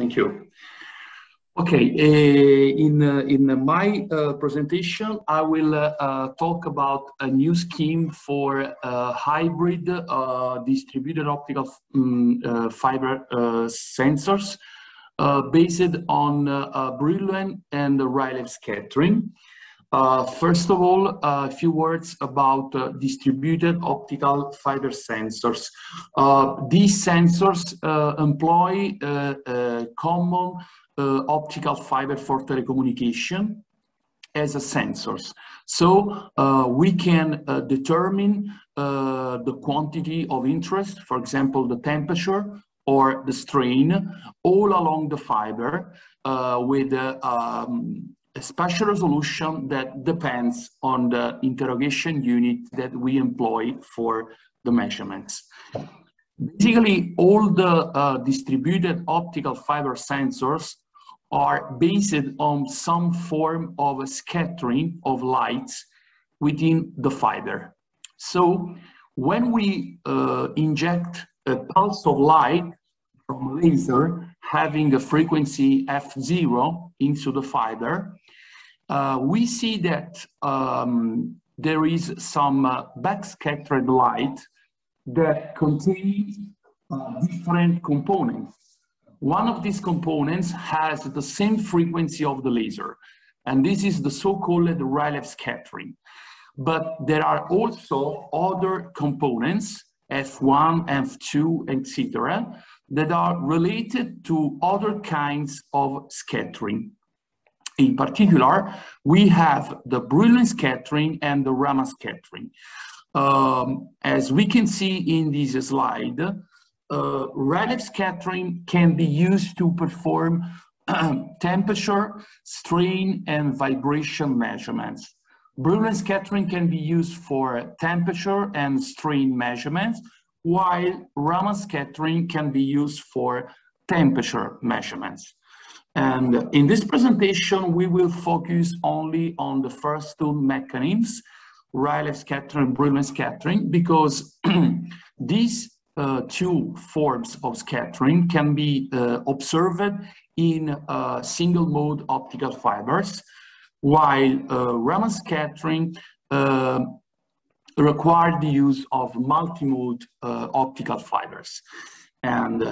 Thank you. Okay, in my presentation, I will talk about a new scheme for hybrid distributed optical fiber sensors based on Brillouin and Rayleigh scattering. First of all, a few words about distributed optical fiber sensors. These sensors employ common optical fiber for telecommunication as a sensors. So we can determine the quantity of interest, for example, the temperature or the strain, all along the fiber with a spatial resolution that depends on the interrogation unit that we employ for the measurements. Basically, all the distributed optical fiber sensors are based on some form of a scattering of lights within the fiber. So when we inject a pulse of light from a laser having a frequency F0 into the fiber, we see that there is some backscattered light that contains different components. One of these components has the same frequency of the laser, and this is the so-called Rayleigh scattering. But there are also other components, F1, F2, etc., that are related to other kinds of scattering. In particular, we have the Brillouin scattering and the Raman scattering. As we can see in this slide, Rayleigh scattering can be used to perform temperature, strain, and vibration measurements. Brillouin scattering can be used for temperature and strain measurements, while Raman scattering can be used for temperature measurements. And in this presentation, we will focus only on the first two mechanisms, Rayleigh scattering and Brillouin scattering, because these two forms of scattering can be observed in single-mode optical fibers, while Raman scattering require the use of multi-mode optical fibers. And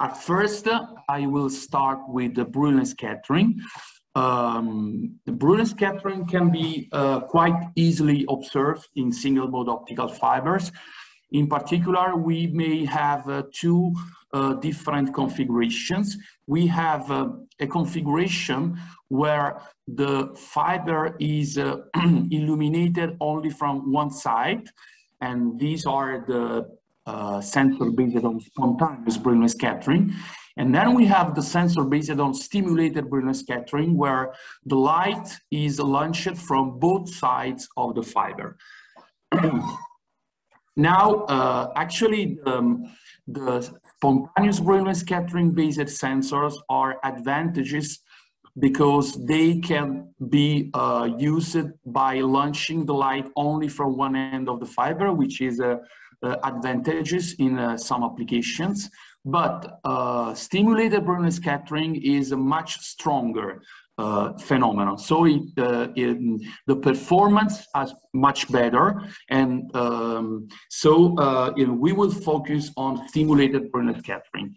at first, I will start with the Brillouin scattering. The Brillouin scattering can be quite easily observed in single-mode optical fibers. In particular, we may have two different configurations. We have a configuration where the fiber is illuminated only from one side, and these are the sensor based on spontaneous Brillouin scattering. And then we have the sensor based on stimulated Brillouin scattering, where the light is launched from both sides of the fiber. Now, actually, the spontaneous Brillouin scattering-based sensors are advantages because they can be used by launching the light only from one end of the fiber, which is advantageous in some applications. But stimulated Brillouin scattering is a much stronger phenomenon. So the performance is much better, and we will focus on stimulated Brillouin scattering.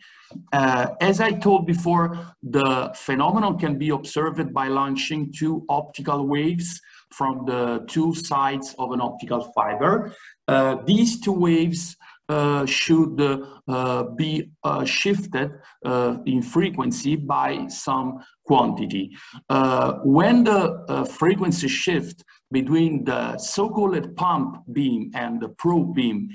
As I told before, the phenomenon can be observed by launching two optical waves from the two sides of an optical fiber. These two waves should be shifted in frequency by some quantity. When the frequency shift between the so-called pump beam and the probe beam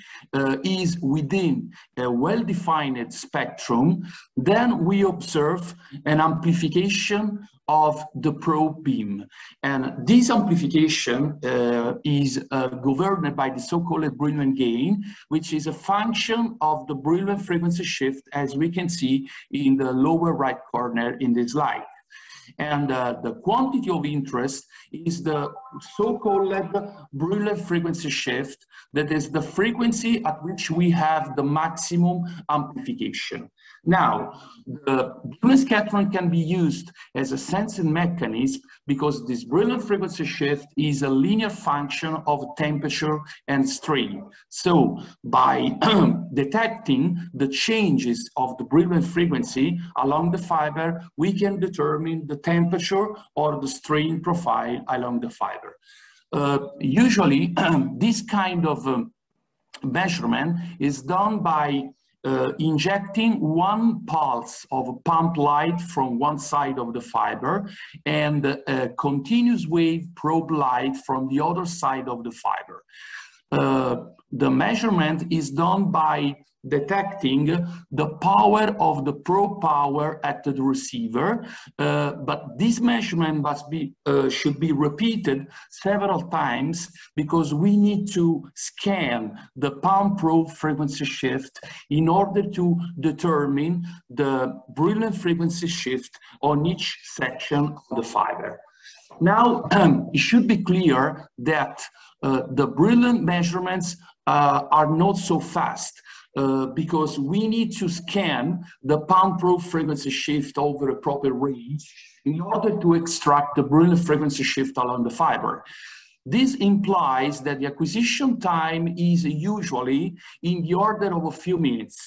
is within a well-defined spectrum, then we observe an amplification of the probe beam. And this amplification is governed by the so-called Brillouin gain, which is a function of the Brillouin frequency shift, as we can see in the lower right corner in this slide. And the quantity of interest is the so-called Brillouin frequency shift, that is the frequency at which we have the maximum amplification. Now, the Brillouin scattering can be used as a sensing mechanism because this Brillouin frequency shift is a linear function of temperature and strain. So, by detecting the changes of the Brillouin frequency along the fiber, we can determine the temperature or the strain profile along the fiber. Usually, this kind of measurement is done by injecting one pulse of a pump light from one side of the fiber and a continuous wave probe light from the other side of the fiber. The measurement is done by detecting the power of the probe power at the receiver, but this measurement must be, should be repeated several times because we need to scan the pump probe frequency shift in order to determine the Brillouin frequency shift on each section of the fiber. Now, it should be clear that the Brillouin measurements are not so fast because we need to scan the pump probe frequency shift over a proper range in order to extract the Brillouin frequency shift along the fiber. This implies that the acquisition time is usually in the order of a few minutes.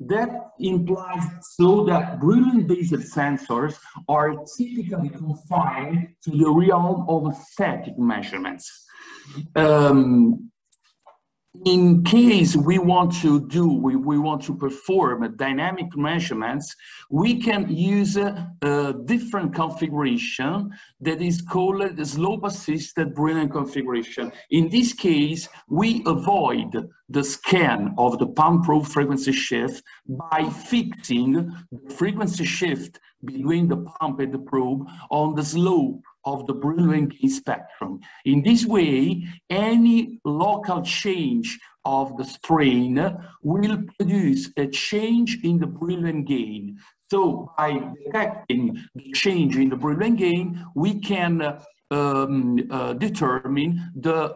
That implies so that Brillouin-based sensors are typically confined to the realm of static measurements. In case we want to perform dynamic measurements, we can use a different configuration that is called the slope-assisted Brillouin configuration. In this case, we avoid the scan of the pump probe frequency shift by fixing the frequency shift between the pump and the probe on the slope of the Brillouin gain spectrum. In this way, any local change of the strain will produce a change in the Brillouin gain. So by detecting the change in the Brillouin gain, we can determine the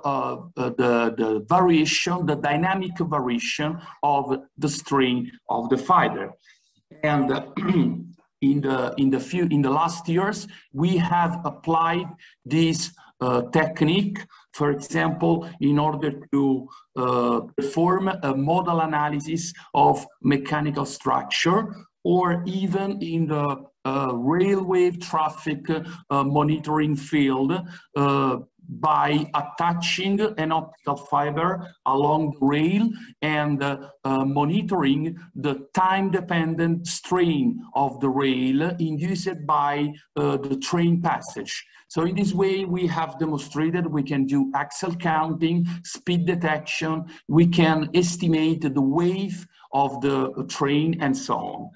variation, the dynamic variation of the strain of the fiber. And in the last years, we have applied this technique, for example, in order to perform a model analysis of mechanical structure, or even in the railway traffic monitoring field by attaching an optical fiber along the rail and monitoring the time-dependent strain of the rail induced by the train passage. So in this way, we have demonstrated we can do axle counting, speed detection, we can estimate the wave of the train, and so on.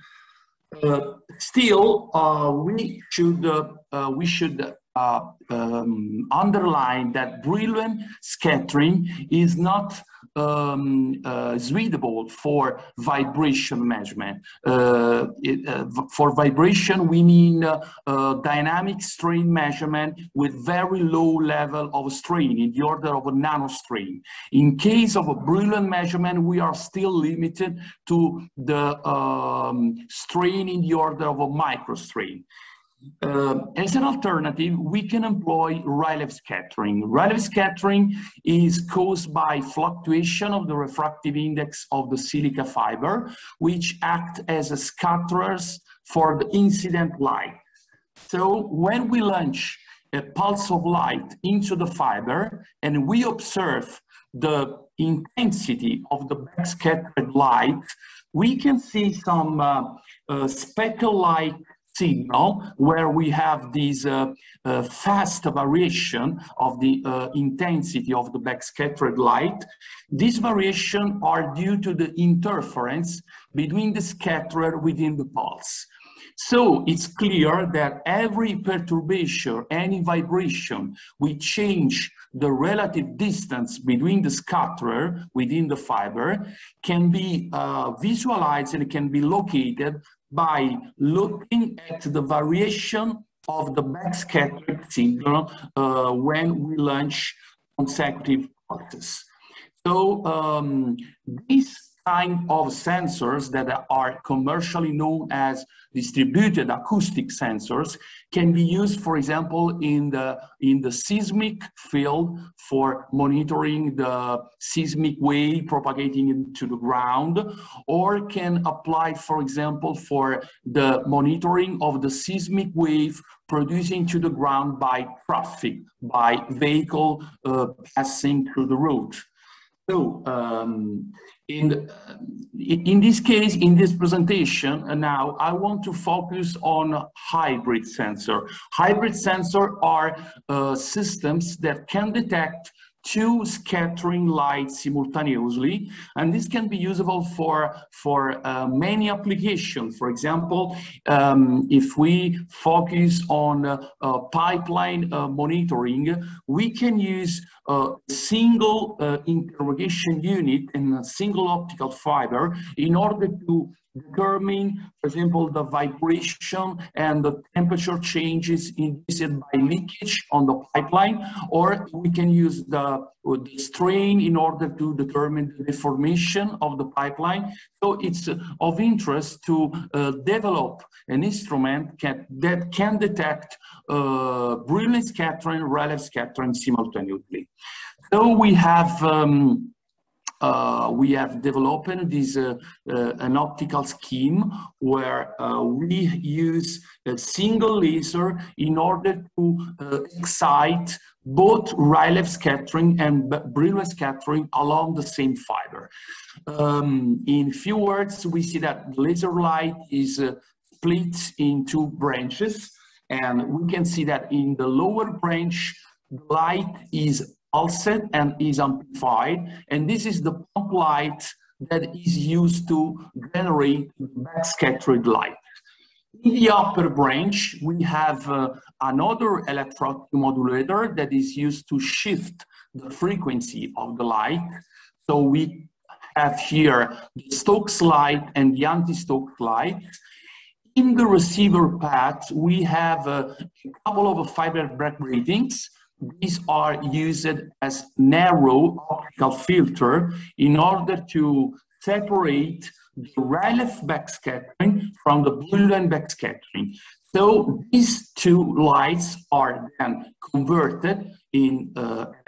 Still, we should underline that Brillouin scattering is not suitable for vibration measurement. For vibration, we mean dynamic strain measurement with very low level of strain, in the order of a nanostrain. In case of a Brillouin measurement, we are still limited to the strain in the order of a microstrain. As an alternative, we can employ Rayleigh scattering. Rayleigh scattering is caused by fluctuation of the refractive index of the silica fiber, which act as a scatterers for the incident light. So when we launch a pulse of light into the fiber and we observe the intensity of the backscattered light, we can see some speckle-like signal where we have this fast variation of the intensity of the backscattered light. These variations are due to the interference between the scatterer within the pulse. So it's clear that every perturbation, any vibration, we change the relative distance between the scatterer within the fiber can be visualized and can be located by looking at the variation of the backscatter signal when we launch consecutive pulses. So these kind of sensors that are commercially known as distributed acoustic sensors can be used, for example, in the seismic field for monitoring the seismic wave propagating into the ground, or can apply, for example, for the monitoring of the seismic wave producing to the ground by traffic, by vehicle passing through the road. So, in this case, in this presentation, now I want to focus on hybrid sensor. Hybrid sensor are systems that can detect two scattering lights simultaneously, and this can be usable for many applications. For example, if we focus on pipeline monitoring, we can use a single interrogation unit and a single optical fiber in order to determine, for example, the vibration and the temperature changes induced by leakage on the pipeline, or we can use the strain in order to determine the deformation of the pipeline. So it's of interest to develop an instrument that can detect Brillouin scattering, Rayleigh scattering simultaneously. So we have developed this an optical scheme where we use a single laser in order to excite both Rayleigh scattering and Brillouin scattering along the same fiber. In few words, we see that laser light is split in two branches, and we can see that in the lower branch, light is pulsed and is amplified, and this is the pump light that is used to generate backscattered light. In the upper branch, we have another electrode modulator that is used to shift the frequency of the light. So we have here the Stokes light and the anti-Stokes light. In the receiver path, we have a couple of fiber backgratings. These are used as narrow optical filter in order to separate the Rayleigh backscattering from the Brillouin backscattering. So these two lights are then converted in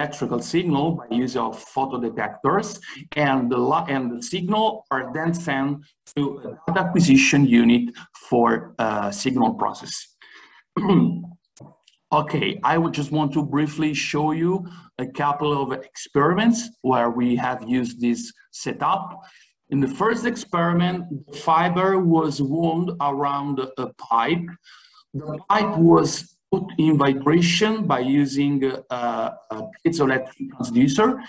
electrical signal by use of photodetectors, and the signal are then sent to a data acquisition unit for signal process. Okay, I would just want to briefly show you a couple of experiments where we have used this setup. In the first experiment, the fiber was wound around a pipe. The pipe was put in vibration by using a piezoelectric transducer,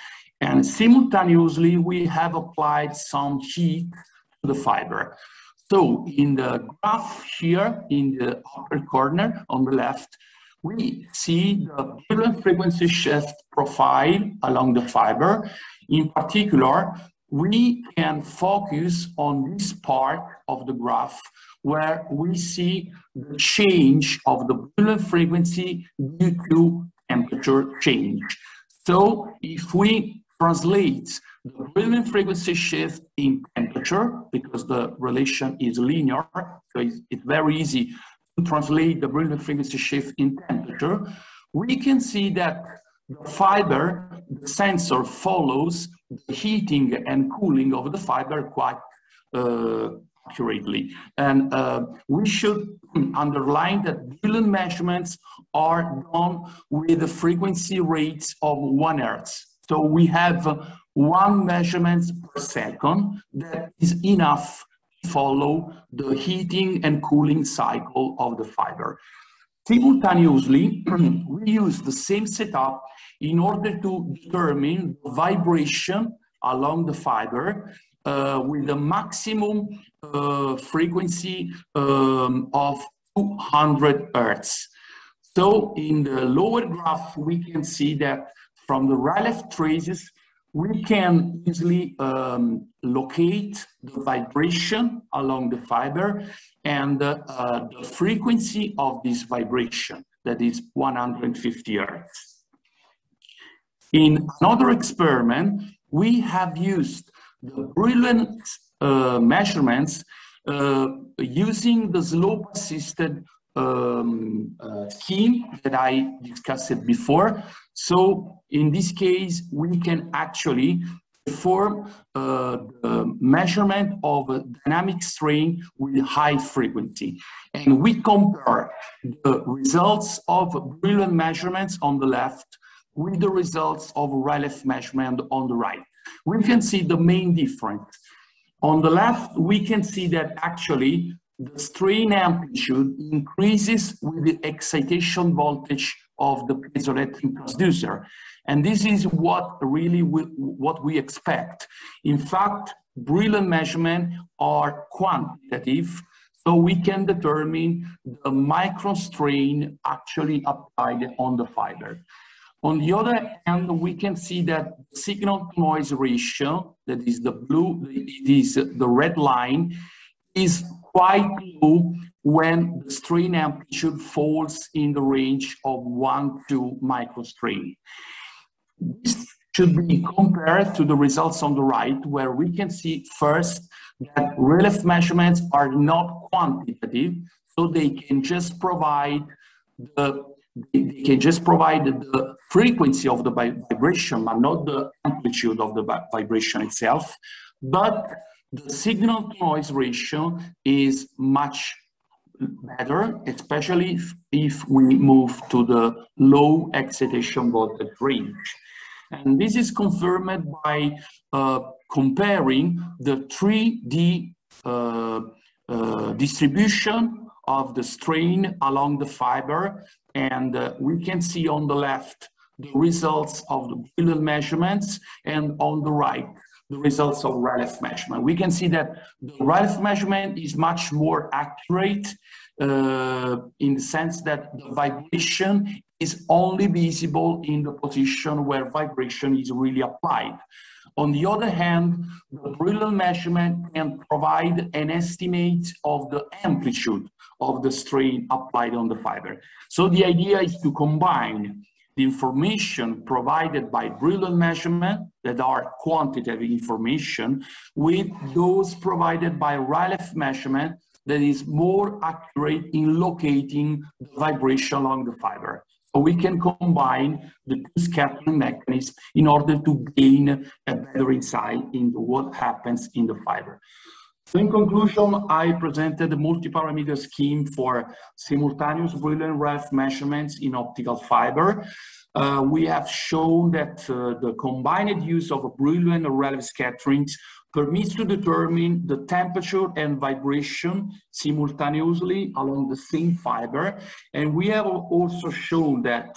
and simultaneously we have applied some heat to the fiber. So in the graph here, in the upper corner on the left, we see the Brillouin frequency shift profile along the fiber. In particular, we can focus on this part of the graph where we see the change of the Brillouin frequency due to temperature change. So if we translate the Brillouin frequency shift in temperature, because the relation is linear, so it's very easy to translate the Brillouin frequency shift in temperature, we can see that the fiber, the sensor follows the heating and cooling of the fiber quite accurately. And we should underline that Brillouin measurements are done with the frequency rates of 1 Hz. So we have one measurement per second that is enough follow the heating and cooling cycle of the fiber. Simultaneously, we use the same setup in order to determine vibration along the fiber with the maximum frequency of 200 Hz. So in the lower graph, we can see that from the Rayleigh traces, we can easily locate the vibration along the fiber and the frequency of this vibration, that is 150 hertz. In another experiment, we have used the Brillouin measurements using the slope-assisted scheme that I discussed before. So in this case, we can actually perform the measurement of a dynamic strain with high frequency. And we compare the results of Brillouin measurements on the left with the results of Rayleigh measurement on the right. We can see the main difference. On the left, we can see that actually the strain amplitude increases with the excitation voltage of the piezoelectric transducer. And this is what really what we expect. In fact, Brillouin measurements are quantitative, so we can determine the microstrain actually applied on the fiber. On the other hand, we can see that signal-to-noise ratio, that is the blue, it is the red line, is quite low when the strain amplitude falls in the range of 1 to 2 microstrain. This should be compared to the results on the right, where we can see first that Rayleigh measurements are not quantitative, so they can just provide the frequency of the vibration, but not the amplitude of the vibration itself. But the signal-to-noise ratio is much better, especially if we move to the low excitation voltage range. And this is confirmed by comparing the 3D distribution of the strain along the fiber, and we can see on the left the results of the Brillouin measurements, and on the right the results of Rayleigh measurement. We can see that the Rayleigh measurement is much more accurate in the sense that the vibration is only visible in the position where vibration is really applied. On the other hand, the Brillouin measurement can provide an estimate of the amplitude of the strain applied on the fiber. So the idea is to combine the information provided by Brillouin measurement, that are quantitative information, with those provided by Rayleigh measurement, that is more accurate in locating the vibration along the fiber. So we can combine the two scattering mechanisms in order to gain a better insight into what happens in the fiber. So in conclusion, I presented a multi-parameter scheme for simultaneous Brillouin Rayleigh measurements in optical fiber. We have shown that the combined use of a Brillouin and Rayleigh scatterings permits to determine the temperature and vibration simultaneously along the same fiber. And we have also shown that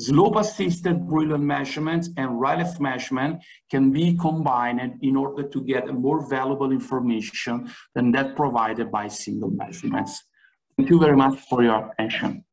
slope-assisted Brillouin measurements and Rayleigh measurement can be combined in order to get a more valuable information than that provided by single measurements. Thank you very much for your attention.